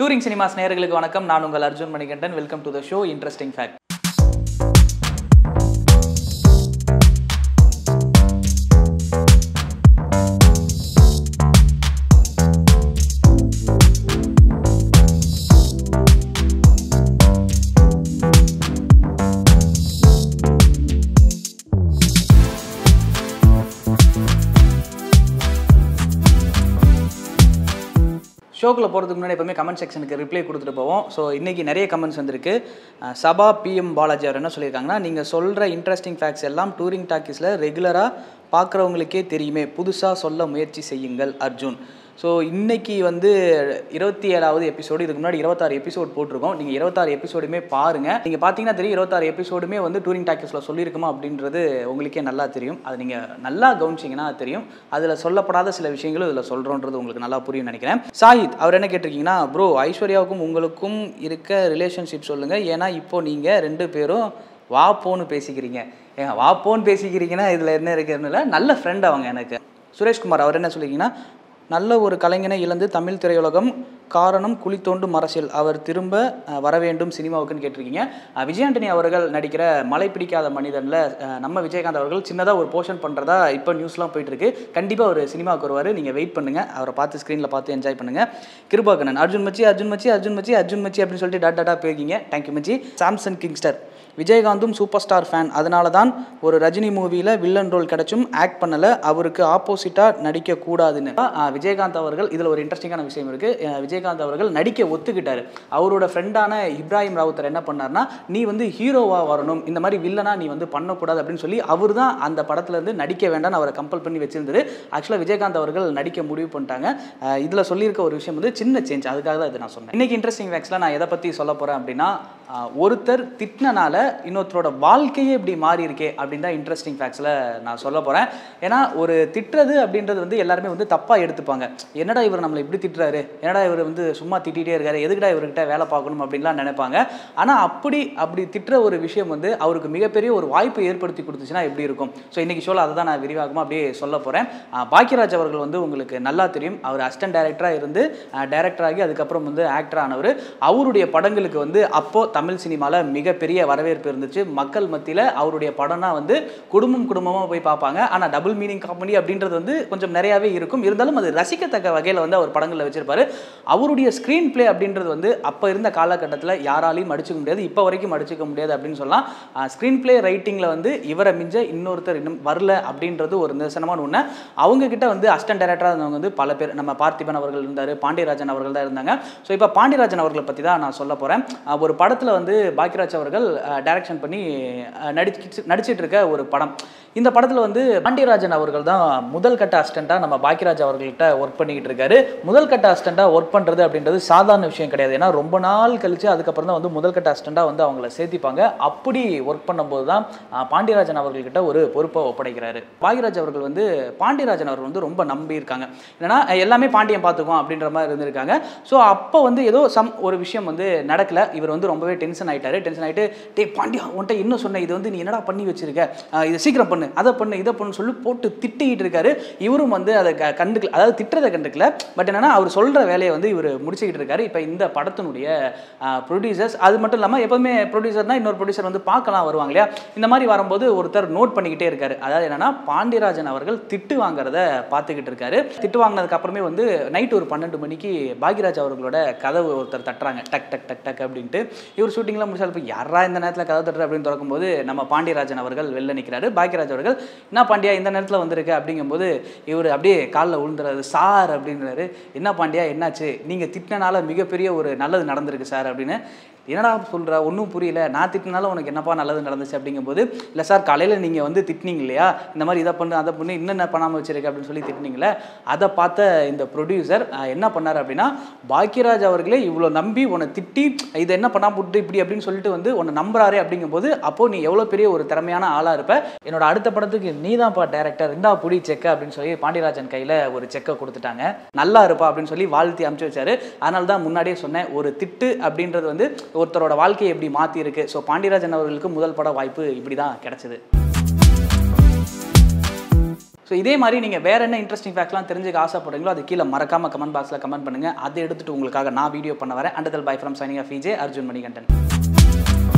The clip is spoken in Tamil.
டூரிங் சினிமாஸ் நேயர்களுக்கு வணக்கம். நான் உங்கள் Arjun Manikandan. Welcome to the show interesting fact. ஷோக்குள்ளே போகிறதுக்கு முன்னாடி எப்போவுமே கமெண்ட் செக்ஷனுக்கு ரிப்ளை கொடுத்துட்டு போவோம். ஸோ இன்றைக்கி நிறைய கமெண்ட்ஸ் வந்திருக்கு. சபா பிஎம் பாலாஜி அவர் என்ன சொல்லியிருக்காங்கன்னா, நீங்கள் சொல்கிற இன்ட்ரெஸ்டிங் ஃபேக்ட்ஸ் எல்லாம் டூரிங் டாக்கீஸில் ரெகுலராக பார்க்குறவங்களுக்கே தெரியுமே, புதுசாக சொல்ல முயற்சி செய்யுங்கள் அர்ஜுன். ஸோ இன்றைக்கி 27வது எபிசோடு. இதுக்கு முன்னாடி 26 எபிசோடு போட்டிருக்கோம். நீங்கள் 26 எபிசோடுமே பாருங்கள். நீங்கள் பார்த்தீங்கன்னா தெரியும் 26 எபிசோடுமே டூரிங் டாக்கீஸில் சொல்லியிருக்குமா அப்படின்றது உங்களுக்கே நல்லா தெரியும். அது நீங்கள் நல்லா கவனிச்சிங்கன்னா தெரியும். அதில் சொல்லப்படாத சில விஷயங்களும் இதில் சொல்கிறோன்றது உங்களுக்கு நல்லா புரியும் நினைக்கிறேன். சாஹித் அவர் என்ன கேட்டிருக்கீங்கன்னா, ப்ரோ ஐஸ்வர்யாவுக்கும் உங்களுக்கும் இருக்க ரிலேஷன்ஷிப் சொல்லுங்கள், ஏன்னா இப்போது நீங்கள் ரெண்டு பேரும் வாப்போன்னு பேசிக்கிறீங்க. ஏங்க வாப்போன்னு பேசிக்கிறீங்கன்னா இதில் என்ன இருக்குதுன்னு? நல்ல ஃப்ரெண்ட் அவங்க எனக்கு. சுரேஷ்குமார் அவர் என்ன சொல்லிங்கன்னா, நல்ல ஒரு கலைஞனை இழந்து தமிழ் திரையுலகம், காரணம் குழி தோண்டும் அரசியல், அவர் திரும்ப வர வேண்டும் சினிமாவுக்குன்னு கேட்டிருக்கீங்க. விஜயாண்டனி அவர்கள் நடிக்கிற மழை பிடிக்காத மனிதனில் நம்ம விஜயகாந்த் அவர்கள் சின்னதாக ஒரு போர்ஷன் பண்ணுறதா இப்போ நியூஸ்லாம் போயிட்டுருக்கு. கண்டிப்பாக ஒரு சினிமாவுக்கு வருவார். நீங்கள் வெயிட் பண்ணுங்கள். அவரை பார்த்து ஸ்க்ரீனில் பார்த்து என்ஜாய் பண்ணுங்கள். கிருபாகண்ணன் அர்ஜுன் மச்சி அப்படின்னு சொல்லிட்டு டாட்டா போயிருக்கீங்க. தேங்க்யூ மச்சி. சாம்சன் கிங்ஸ்டர், விஜயகாந்தும் சூப்பர் ஸ்டார் ஃபேன், அதனால தான் ஒரு ரஜினி மூவியில் வில்லன் ரோல் கிடச்சும் ஆக்ட் பண்ணலை, அவருக்கு ஆப்போசிட்டாக நடிக்கக்கூடாதுன்னு. விஜயகாந்த் அவர்கள் இதில் ஒரு இன்ட்ரெஸ்டிங்கான விஷயம் இருக்குது. விஜயகாந்த் அவர்கள் நடிக்க ஒத்துக்கிட்டார். அவரோட ஃப்ரெண்டான இப்ராஹிம் ராவுத்தர் என்ன பண்ணார்னா, நீ ஹீரோவாக வரணும், இந்த மாதிரி வில்லனா நீ பண்ணக்கூடாது அப்படின்னு சொல்லி அவர் தான் அந்த படத்துலேருந்து நடிக்க வேண்டாம்னு அவரை கம்பல் பண்ணி வச்சிருந்தது. ஆக்சுவலாக விஜயகாந்த் அவர்கள் நடிக்க முடிவு பண்ணிட்டாங்க. இதில் சொல்லியிருக்க ஒரு விஷயம் சின்ன சேஞ்ச், அதுக்காக தான் இது நான் சொன்னேன். இன்றைக்கி இன்ட்ரெஸ்டிங் ஃபேக்ட்ஸில் நான் எதை பற்றி சொல்ல போகிறேன் அப்படின்னா, ஒருத்தர் திட்டினால இன்னொருத்தரோட வாழ்க்கையே இப்படி மாறி இருக்கே அப்படின்னு தான் இன்ட்ரெஸ்டிங் ஃபேக்ட்ஸில் நான் சொல்ல போகிறேன். ஏன்னா ஒரு திட்டுறது அப்படின்றது எல்லாருமே தப்பாக எடுத்துப்பாங்க. என்னடா இவர் நம்மளை இப்படி திட்டுறாரு, என்னடா இவர் சும்மா திட்டிகிட்டே இருக்காரு, எதுக்குடா இவர்கிட்ட வேலை பார்க்கணும் அப்படின்லாம் நினைப்பாங்க. ஆனால் அப்படி திட்டுற ஒரு விஷயம் அவருக்கு மிகப்பெரிய ஒரு வாய்ப்பை ஏற்படுத்தி கொடுத்துச்சுன்னா எப்படி இருக்கும்? ஸோ இன்றைக்கி ஷோவில் அதை தான் நான் விரிவாகமாக அப்படியே சொல்ல போகிறேன். பாக்யராஜ் அவர்கள் உங்களுக்கு நல்லா தெரியும். அவர் அசிஸ்டன்ட் டைரக்டராக இருந்து டைரக்டராகி அதுக்கப்புறம் ஆக்டர் ஆனவர். அவருடைய படங்களுக்கு அப்போது தமிழ் சினிமாவில் மிகப்பெரிய வரவேற்பு இருந்துச்சு. மக்கள் மத்தியில் அவருடைய படம்னா குடும்பமாக போய் பார்ப்பாங்க. ஆனால் டபுள் மீனிங் காமெடி அப்படின்றது கொஞ்சம் நிறையாவே இருக்கும். இருந்தாலும் அது ரசிக்கத்தக்க வகையில் அவர் படங்களில் வச்சிருப்பாரு. அவருடைய ஸ்க்ரீன் பிளே அப்படின்றது அப்போ இருந்த காலகட்டத்தில் யாராலையும் அடிச்சுக்க முடியாது, இப்போ வரைக்கும் அடிச்சுக்க முடியாது அப்படின்னு சொல்லலாம். ஸ்க்ரீன் பிளே ரைட்டிங்கில் இவரை மிஞ்ச இன்னொருத்தர் இன்னும் வரல அப்படின்றது ஒரு நிதர்சனமான ஒன்று. அவங்கக்கிட்ட அசிஸ்டன்ட் டைரக்டராக இருந்தவங்க பல பேர். நம்ம பார்த்திபன் அவர்கள் இருந்தார், பாண்டியராஜன் அவர்கள் தான் இருந்தாங்க. ஸோ இப்போ பாண்டியராஜன் அவர்களை பற்றி தான் நான் சொல்ல போகிறேன். ஒரு படத்தில் பாக்யராஜ் அவர்கள் டைரக்ஷன் பண்ணி நடிச்சிட்டு இருக்க ஒரு படம். இந்த படத்தில் பாண்டியராஜன் அவர்கள் தான் முதல் கட்ட அசிஸ்டண்ட்டாக நம்ம பாக்யராஜ் அவர்கள்ட்ட ஒர்க் பண்ணிக்கிட்டு இருக்காரு. முதல் கட்ட அசிஸ்டண்ட்டாக ஒர்க் பண்ணுறது அப்படின்றது சாதாரண விஷயம் கிடையாது. ஏன்னா ரொம்ப நாள் கழித்து அதுக்கப்புறம் தான் முதல் கட்ட அசிஸ்டண்ட்டாக அவங்கள சேர்த்திப்பாங்க. அப்படி ஒர்க் பண்ணும்போது தான் பாண்டியராஜன் அவர்கள்கிட்ட ஒரு பொறுப்பை ஒப்படைக்கிறாரு. பாக்யராஜ் அவர்கள் பாண்டியராஜன் அவர்கள் ரொம்ப நம்பியிருக்காங்க. ஏன்னா எல்லாமே பாண்டியன் பார்த்துக்குவோம் அப்படின்ற மாதிரி இருந்திருக்காங்க. ஸோ அப்போ ஏதோ சம் ஒரு விஷயம் நடக்கலை. இவர் ரொம்பவே டென்ஷன் ஆகிட்டாரு. டென்ஷன் ஆகிட்டு, டே பாண்டியா உன்ட்ட இன்னும் சொன்னேன், இது நீ என்னடா பண்ணி வச்சிருக்க, இதை சீக்கிரம் பண்ணு, அதை பண்ணு, இதை பண்ணு சொல்லி போட்டு திட்டிக்கிட்டு இருக்காரு. இவரும் அதை கண்டுக்கல, அதாவது திட்டுறதை கண்டுக்கல. பட் என்னன்னா அவர் சொல்கிற வேலையை இவர் முடிச்சுக்கிட்டு இருக்காரு. இப்போ இந்த படத்தினுடைய ப்ரொடியூசர்ஸ், அது மட்டும் இல்லாமல் எப்போதுமே ப்ரொடியூசர்னா இன்னொரு ப்ரொடியூசர் பார்க்கலாம் வருவாங்க இல்லையா. இந்த மாதிரி வரும்போது ஒருத்தர் நோட் பண்ணிக்கிட்டே இருக்காரு. அதாவது என்னன்னா பாண்டியராஜன் அவர்கள் திட்டு வாங்குறத பார்த்துக்கிட்டு இருக்காரு. திட்டு வாங்கினதுக்கு அப்புறமே நைட் ஒரு 12 மணிக்கு பாக்யராஜ் அவர்களோட கதவு ஒருத்தர் தட்டுறாங்க. டக் டக் டக் டக் அப்படின்ட்டு. இவர் ஷூட்டிங்லாம் முடிச்சால் இப்போ யாரா இந்த நேரத்தில் கதவு தட்டுற அப்படின்னு திறக்கும்போது நம்ம பாண்டியராஜன் அவர்கள் வெளில நிற்கிறாரு. பாக்யராஜ் அவர்கள், என்ன பாண்டியா இந்த நேரத்தில் வந்திருக்கு அப்படிங்கும்போது இவர் அப்படியே காலில் விழுந்துறாரு. சார் அப்படின்றாரு, என்ன பாண்டியா என்னாச்சு, நீங்கள் திட்டினால மிகப்பெரிய ஒரு நல்லது நடந்திருக்கு சார் அப்படின்னு. என்னடா சொல்கிற, ஒன்றும் புரியல, நான் திட்டினாலும் உனக்கு என்னப்பா நல்லது நடந்துச்சு அப்படிங்கும்போது, இல்லை சார் காலையில் நீங்கள் திட்டினீங்க இல்லையா, இந்த மாதிரி இதை பண்ணு அதை பண்ணு இன்னென்ன பண்ணாமல் வச்சிருக்க அப்படின்னு சொல்லி திட்டினீங்களே, அதை பார்த்த இந்த ப்ரொடியூசர் என்ன பண்ணார் அப்படின்னா, பாக்யராஜ் அவர்களே இவ்வளோ நம்பி உன்னை திட்டி இதை என்ன பண்ணாமல் போட்டு இப்படி அப்படின்னு சொல்லிட்டு உன்னை நம்புறாரே அப்படிங்கும்போது, அப்போது நீ எவ்வளோ பெரிய ஒரு திறமையான ஆளாக இருப்ப, என்னோட அடுத்த படத்துக்கு நீ தான்ப்பா டேரக்டர், இந்தா புடி செக்கை அப்படின்னு சொல்லி பாண்டியராஜன் கையில் ஒரு செக்கை கொடுத்துட்டாங்க. நல்லா இருப்பா அப்படின்னு சொல்லி வாழ்த்தி அனுப்பிச்சு வச்சாரு. அதனால தான் முன்னாடியே சொன்னேன், ஒரு திட்டு அப்படின்றது ஒருத்தரோட வாழ்க்கையை எப்படி மாற்றி இருக்கு. ஸோ பாண்டியராஜன் அவர்களுக்கு முதல் பட வாய்ப்பு இப்படி தான் கிடைச்சது. So இதே மாதிரி நீங்க வேற என்ன இன்ட்ரஸ்டிங் ஃபேக்ட்லாம் தெரிஞ்சுக்க ஆசைப்படுறீங்களோ அது கீழ மறக்காம கமெண்ட் பாக்ஸ்ல கமெண்ட் பண்ணுங்க. அதை எடுத்துட்டு உங்களுக்காக நான் வீடியோ பண்ண வரேன். Until bye from signing off Vijay, Arjun Manikandan.